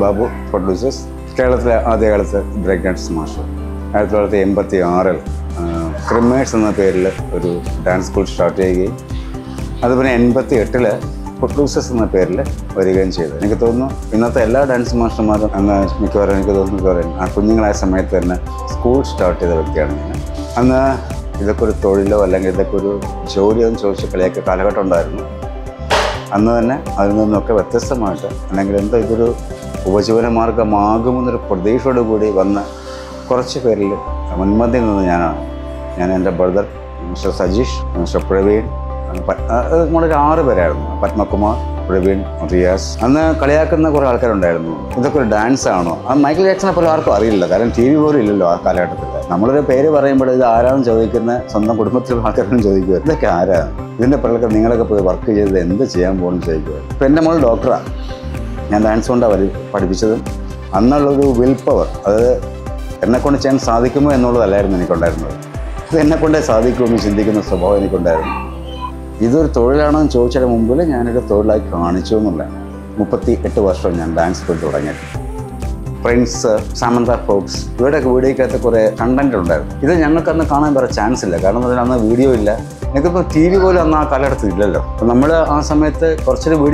Babu produces Kerala breakdance marshal. At the empathy RL, cremates on the peril, dance school strategy. Other than empathy at produces on the peril, or even cheaper. Nikatono, Inatella dance master mother and Mikoran, and Kuning Lasamatana school started with Kerala. Anna, the Kuru Torilo, Alanga, the Kuru, Jodian, Chocolate, Kalaka, and Darno. Another, I don't know about this matter, and I grant the Guru, Uvajuana Marga Magum, the Pradesh or the Gudi, one Korchi Feril, one Madin Yana, and the brother, Mr. Sajish, Mr. Praveen, and Patma Kumar, Praveen, Rias, and the Kalayak and the Kuraka and Dalmo. The Kurd dance, and Michael Jackson Polarka are ill, and TV were ill or Kalaka. Namur Pere were aimed at the Aram Jovikana, Santa Kudumatil Haka and Jovik, the Kara. Then the Pelka Ningaka work is in the GM won't say good. Pendamal Doctor and the Anson Partition Anna Lodu willpower. Enakon Chan Sadikumu and all the Larman Condarmo. Then Nakunda Sadikum is in the Sabo and Condarmo. Either Thorilan and Chocha Mumbuling and a third like Karnichumula. Mupati Etavastron and dance for doing it. Prince Samantha Fox. You had a video content on there. If you a chance, you can't video. You TV. We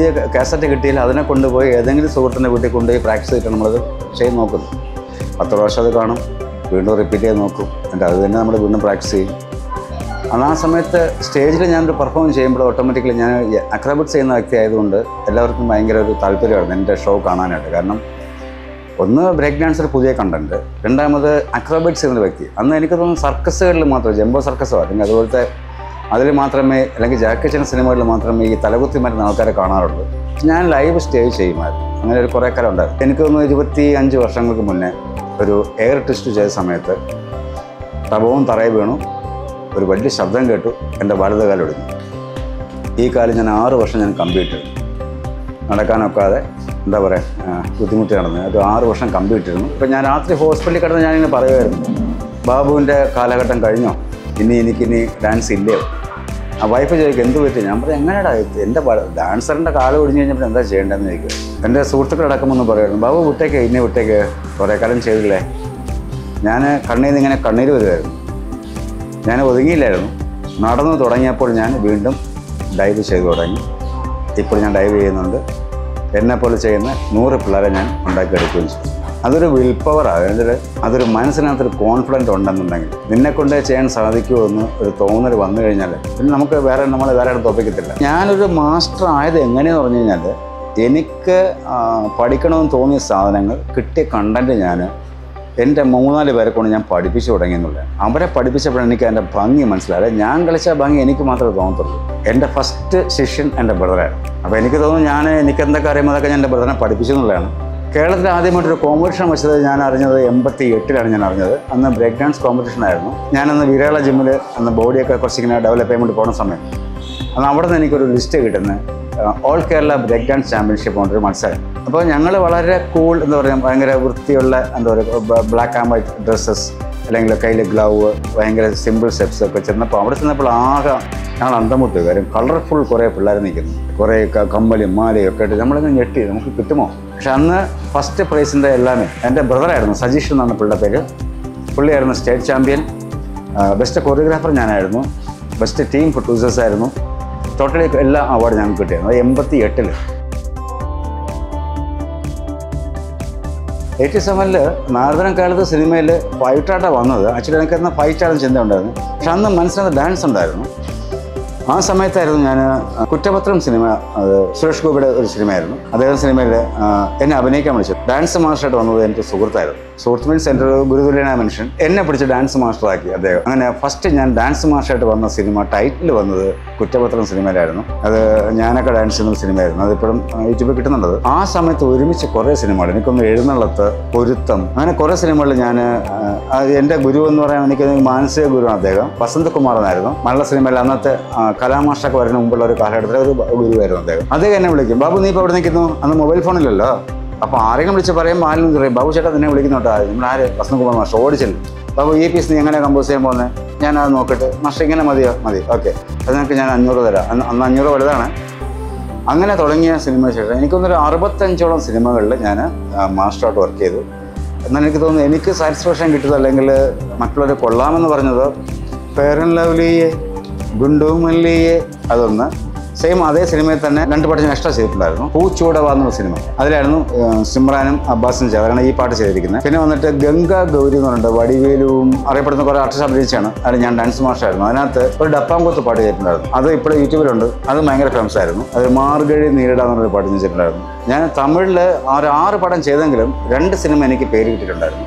have a cassette. We have practice it. One break dancer puja content. Then I mother acrobats in the Vaki. And then I circus Matra, Jumbo Circus, and other Matra may like a jacket and cinema Matra may Talagutim and Alcaracana. Live stage and a correct calendar. Encourage with the Anju or Sangamune, air twist to Jay Sameta, Tabon Tarabuno, or Weddy Shabdangato, and the Vada Valudin. E college an hour version and computer. I was able to get a computer. I was able to get a Babu and Kalakatan Karino. I dance in there. My wife is going to do it. I was dance and the Enna Policena, no reply and I got a pinch. Other willpower, other minds and other confident on the night. Ninakunda chain Sadiko, the owner, one in another. Namaka, where another topic. Yan is a master either any or any other. Enik Padikan Tony Sadangle could take content in Yana. Enter Mona Liberconia Padipish or Angular. Amber Padipish of Renica and a Bangi Mansla, Yangalasha Bangi, Nikamata Gontor. End the first session and a brother. When you go on Yana, Nikanda Karamaka and a brother participation learn. Kerala Adimato conversion was the Yana empathy and another, and the breakdance competition. Yan and the Virala Jimule and the Bodeka Cosigna develop payment upon summit. And after the Nico listed all Kerala breakdance championship on the Mansai. Upon Yangala Valera, cool and the black and white dresses. Kaila glove, simple steps, and the powers in the Plaga and Andamu, very colorful Korea Polaric, Korea, Kambali, Mali, Kataman, and Yeti, and Pitamo. Shana, first place in the Elami, and a brother had a suggestion on the Pulapega, fully a state champion, best choreographer Nanadmo, best team producers Armo, totally Ella award Yankut, empathy at 87 Northern Kerala cinema le fight chart vanadu. Actually, I can fight chart chenda undaru. Shanna manasana dance undaru. Aa samayathe irunnu njan Kuttapatram cinema Suresh Gopi'de oru cinema irunnu. Adhe cinema le enne abhinayikkan vilichu. Dance master aayittu vannathu enakku suhruthayirunnu. Suhruthmin center Gurudulena mention enne pidichu dance master aakki adhe. Angane first njan dance master aayittu vanna cinema title vannathu Kuttapatram cinema irunnu. Adhe njanakku dance cheyyunna cinema irunnu. Adhe ippozhum YouTube il kittunnundu. Aa samayathe orumichu kore cinema aanu enikkonnu ezhunallatha porutham. Angane kore cinema il njan ende guru ennu parayan enikku Manasiya guru aanu adhe. Vasantha Kumar aanu. Malayalam cinema il annathe Kalamashak or Numbler, Kaladra, Babu Nipa, and the mobile phone Lilla. Upon Arakam, which are a mile in the Rebaucha, the name Lignota, Pasnukuma, origin. Babu Yipis, Ningana Gambosemone, Yana Nokat, Mashingana Madia, okay. Azakana Nurada, and Nurada, അങ്ങനെ തുടങ്ങിയ cinema ശേഷം എനിക്കൊന്നൊരു 65ഓളം സിനിമകളിൽ ഞാൻ മാസ്റ്ററായിട്ട് work ചെയ്തു. എന്നാൽ എനിക്ക് തോന്നുന്നു എനിക്ക് സാറ്റിസ്ഫാക്ഷൻ കിട്ടിയത് അല്ലെങ്കിൽ മറ്റുള്ളവരെ കൊള്ളാമെന്ന് പറഞ്ഞത് ഫെയറൻ ലവ്ലിയെ, ഗുണ്ടുമല്ലിയെ അതൊന്ന് സെയിം അതേ സിനിമയിൽ തന്നെ രണ്ട് പാട്ട് ഞാൻ എക്സ്ട്രാ ചെയ്തിട്ടുണ്ടായിരുന്നു. പൂച്ചൂടവാ എന്നുള്ള സിനിമ, അതിലായിരുന്നു സിമ്രാനും അബ്ബാസും ചേർന്നാണ് ഈ പാട്ട് ചെയ്തിരിക്കുന്നത്. പിന്നെ വന്നിട്ട് ഗംഗാ ഗൗരി എന്ന് പറഞ്ഞിട്ട് വടിവേലുവും അറിയപ്പെടുന്ന കുറേ ആർട്ടിസ്റ്റ് അഭിനയിച്ചാണ്. അതിൽ ഞാൻ ഡാൻസ് മാസ്റ്ററായിരുന്നു. അതിനകത്ത് ഒരു ഡപ്പാംകൊത്ത് പാട്ട് ചെയ്തിട്ടുണ്ടായിരുന്നു. അത് ഇപ്പോഴും യൂട്യൂബിലുണ്ട്. അത് ഭയങ്കര ഫേമസ് ആയിരുന്നു. അത് മാർഗഴി നീരടാന്നുള്ളൊരു പാട്ട് ചെയ്തിട്ടുണ്ടായിരുന്നു. ഞാൻ തമിഴിൽ ഒരു 6 പടം ചെയ്തെങ്കിലും 2 സിനിമ എനിക്ക് പേര് കിട്ടിയിട്ടുണ്ടായിരുന്നു.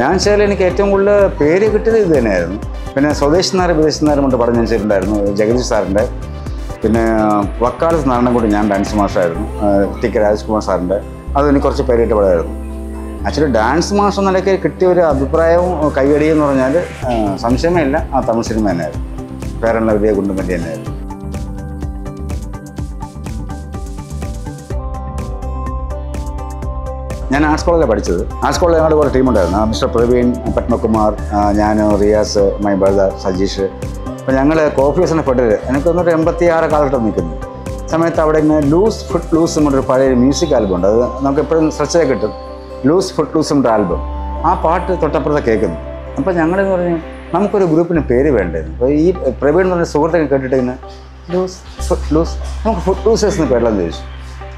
ഞാൻ ചെയ്താൽ എനിക്ക് ഏറ്റവും കൂടുതൽ പേര് കിട്ടിയത് ഇത് തന്നെയായിരുന്നു. പിന്നെ സ്വദേശിനാർ വിദേശിനാരും കൊണ്ട് പടം ഞാൻ ചെയ്തിട്ടുണ്ടായിരുന്നു ജഗദീഷ് സാറിൻ്റെ. പിന്നെ വക്കാലത്ത് നാടനം കൊണ്ട് ഞാൻ ഡാൻസ് മാസ്റ്ററായിരുന്നു ടി കെ രാജകുമാർ സാറിൻ്റെ. അതെനിക്ക് കുറച്ച് പേര് കിട്ടിയ പടമായിരുന്നു. ആക്ച്വലി ഡാൻസ് മാസ്റ്റർ നിലയ്ക്ക് കിട്ടിയ ഒരു അഭിപ്രായവും കൈയടിയെന്ന് പറഞ്ഞാൽ സംശയമേ ഇല്ല, ആ തമിഴ് സിനിമ തന്നെയായിരുന്നു. ഫെയർ ലവ്ലി, ഗുണ്ടുമല്ലി തന്നെയായിരുന്നു. ഞാൻ ആർട്സ് കോളേജിലാണ് പഠിച്ചത്. ആർട്സ് കോളേജിൽ ഞങ്ങളുടെ കുറേ ടീമുണ്ടായിരുന്നു. മിസ്റ്റർ പ്രവീൺ, പത്മകുമാർ, ഞാൻ, റിയാസ്, മൈ ബ്രദർ സജീഷ്. അപ്പോൾ ഞങ്ങൾ കോഫീസിനെ ഫെഡറിൽ എനിക്ക് തോന്നിട്ട് 86 കാലഘട്ടം നിൽക്കുന്നു സമയത്ത് അവിടെ ഇങ്ങനെ ലൂസ് ഫുഡ് ലൂസ് എന്നൊരു പഴയൊരു മ്യൂസിക് ആൽബം ഉണ്ട്. അത് നമുക്ക് എപ്പോഴും സെർച്ച് ചെയ്ത് കിട്ടും. ലൂസ് ഫുഡ് ലൂസ് എന്നൊരു ആൽബം, ആ പാട്ട് തൊട്ടപ്പുറത്തെ കേൾക്കുന്നു. അപ്പോൾ ഞങ്ങളെന്ന് പറഞ്ഞു നമുക്കൊരു ഗ്രൂപ്പിന് പേര് വേണ്ടായിരുന്നു. അപ്പോൾ ഈ പ്രവീൺ എന്ന് പറഞ്ഞ സുഹൃത്തൊക്കെ കേട്ടിട്ട് ഇങ്ങനെ ലൂസ് ഫുഡ് ലൂസ് നമുക്ക് ഫുഡ് ലൂസേഴ്സ് എന്ന് പേരെല്ലാം ചോദിച്ചു.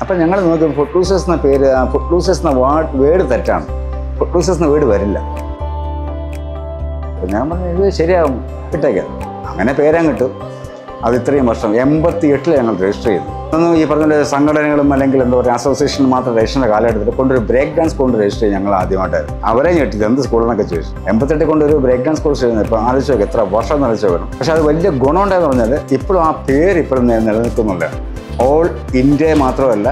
അപ്പം ഞങ്ങൾ നോക്കി ഫുഡ് ലൂസേഴ്സ് എന്ന പേര്, ഫുഡ് ലൂസേഴ്സ് എന്ന വേർഡ് തെറ്റാണ്. ഫുഡ് ലൂസേഴ്സ് എന്ന വേർഡ് വരില്ല. അപ്പം ഞാൻ പറഞ്ഞു ഇത് ശരിയാകും ഇട്ടേക്കാം. അങ്ങനെ പേരാൻ കിട്ടും. അത് ഇത്രയും വർഷം 88 ഞങ്ങൾ രജിസ്റ്റർ ചെയ്തു. അതൊന്നും ഈ പറഞ്ഞ സംഘടനകളും അല്ലെങ്കിൽ എന്താ പറയുക അസോസിയേഷൻ മാത്രം രജിസ്റ്ററിൻ്റെ കാലഘട്ടത്തിൽ കൊണ്ടൊരു ബ്രേക്ക് ഡാൻസ് കൊണ്ട് രജിസ്റ്റർ ചെയ്ത് ഞങ്ങൾ ആദ്യമായിട്ടായിരുന്നു. അവരെ ഞെട്ടിത് എന്ത് സ്കൂളെന്നൊക്കെ ചോദിച്ചു. 88 കൊണ്ടൊരു ബ്രേക്ക് ഡാൻസ് സ്കൂൾ ചെയ്യുന്നത് ഇപ്പോൾ ആലോചിച്ച് നോക്കാം എത്ര വർഷം എന്ന് ആലോചിച്ച് വരും. പക്ഷേ അത് വലിയ ഗുണം ഉണ്ടായെന്ന് പറഞ്ഞാൽ ഇപ്പോഴും ആ പേര് ഇപ്പോഴും നിലനിൽക്കുന്നില്ല. ഓൾ ഇന്ത്യ മാത്രമല്ല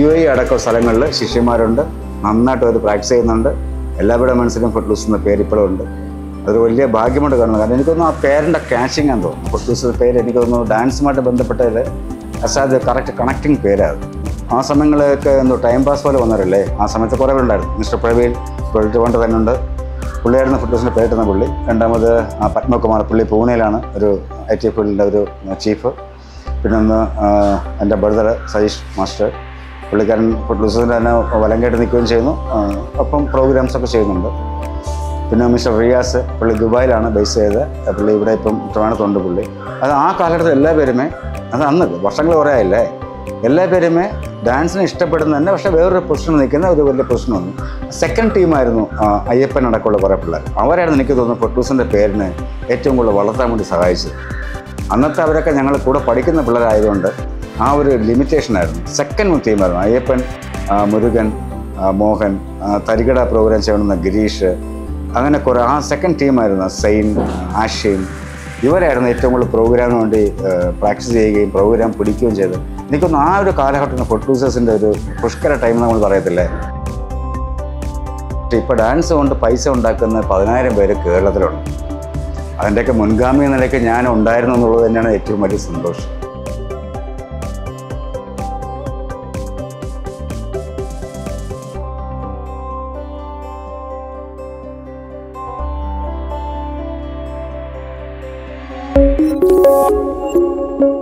UAE അടക്കമുള്ള സ്ഥലങ്ങളിൽ ശിഷ്യന്മാരുണ്ട്, നന്നായിട്ട് അവർ പ്രാക്ടീസ് ചെയ്യുന്നുണ്ട്. എല്ലാവരുടെ മനസ്സിലും ഫുഡ് ലൂസ് എന്ന പേര് ഇപ്പോഴും ഉണ്ട്. അതൊരു വലിയ ഭാഗ്യമായിട്ട് കാണുന്നത്. കാരണം എനിക്കൊന്നും ആ പേരിൻ്റെ ക്യാച്ചിങ് ആണെന്ന് തോന്നുന്നു. ഫുഡ് ലൂസ് എന്ന പേര് എനിക്ക് തോന്നുന്നു ഡാൻസുമായിട്ട് ബന്ധപ്പെട്ടതിൽ അസാധ്യ കറക്റ്റ് കണക്റ്റിംഗ് പേരാണ്. ആ സമയങ്ങളിലൊക്കെ എന്തോ ടൈം പാസ് പോലെ വന്നവരല്ലേ ആ സമയത്ത് കുറേ പേരുണ്ടായിരുന്നു. മിസ്റ്റർ പ്രവീൺ കൊണ്ട് തന്നെ ഉണ്ട്, പുള്ളിയായിരുന്നു ഫുഡ് ലൂസിൻ്റെ പേരിട്ടുന്ന പുള്ളി. രണ്ടാമത് പത്മകുമാർ, പുള്ളി പൂനെയിലാണ് ഒരു IT ഫീൽഡിൻ്റെ ഒരു ചീഫ്. പിന്നൊന്ന് എൻ്റെ ബ്രദർ സജീഷ് മാസ്റ്റർ, പുള്ളിക്കാരൻ ഫുഡ് ലൂസേഴ്സിൻ്റെ തന്നെ വലങ്കയായിട്ട് നിൽക്കുകയും ചെയ്യുന്നു, ഒപ്പം പ്രോഗ്രാംസൊക്കെ ചെയ്യുന്നുണ്ട്. പിന്നെ മിസ്റ്റർ റിയാസ്, പുള്ളി ദുബായിലാണ് ബേസ് ചെയ്ത്, പുള്ളി ഇവിടെ ഇപ്പം ട്രാണത്തുണ്ട് പുള്ളി. അത് ആ കാലഘട്ടത്തിൽ എല്ലാ പേരുമേ, അത് അന്ന് വർഷങ്ങൾ കുറേ ആയില്ലേ, എല്ലാ പേരുമേ ഡാൻസിനെ ഇഷ്ടപ്പെടുന്ന തന്നെ പക്ഷേ വേറൊരു പൊസിഷനിൽ നിൽക്കുന്ന ഒരു വലിയ പൊസിഷൻ വന്നു. സെക്കൻഡ് ടീമായിരുന്നു അയ്യപ്പൻ അടക്കമുള്ള കുറേ പിള്ളേർ. അവരായിരുന്നു എനിക്ക് തോന്നുന്നു ഫുഡ് ലൂസിൻ്റെ പേരിനെ ഏറ്റവും കൂടുതൽ വളർത്താൻ വേണ്ടി സഹായിച്ചത്. അന്നത്തെ അവരൊക്കെ ഞങ്ങൾ കൂടെ പഠിക്കുന്ന പിള്ളേരായതുകൊണ്ട് ആ ഒരു ലിമിറ്റേഷനായിരുന്നു. സെക്കൻഡ് ടീമായിരുന്നു അയ്യപ്പൻ, മുരുകൻ, മോഹൻ, തരികട പ്രോഗ്രാം ചെയ്യണമെന്ന ഗിരീഷ്, അങ്ങനെ കുറേ ആ സെക്കൻഡ് ടീമായിരുന്നു സെയിൻ, ആഷീൻ. ഇവരായിരുന്നു ഏറ്റവും കൂടുതൽ പ്രോഗ്രാമിന് വേണ്ടി പ്രാക്ടീസ് ചെയ്യുകയും പ്രോഗ്രാം പിടിക്കുകയും ചെയ്ത്. എനിക്കൊന്നും ആ ഒരു കാലഘട്ടത്തിൽ ഫുഡ് ലൂസേഴ്സിൻ്റെ ഒരു പുഷ്കര ടൈം നമ്മൾ പറയത്തില്ലേ. ഇപ്പോൾ ഡാൻസ് കൊണ്ട് പൈസ ഉണ്ടാക്കുന്ന 10,000 പേര് കേരളത്തിലുണ്ട്. അതിൻ്റെയൊക്കെ മുൻഗാമി നിലയ്ക്ക് ഞാൻ ഉണ്ടായിരുന്നു എന്നുള്ളത് തന്നെയാണ് ഏറ്റവും വലിയ സന്തോഷം.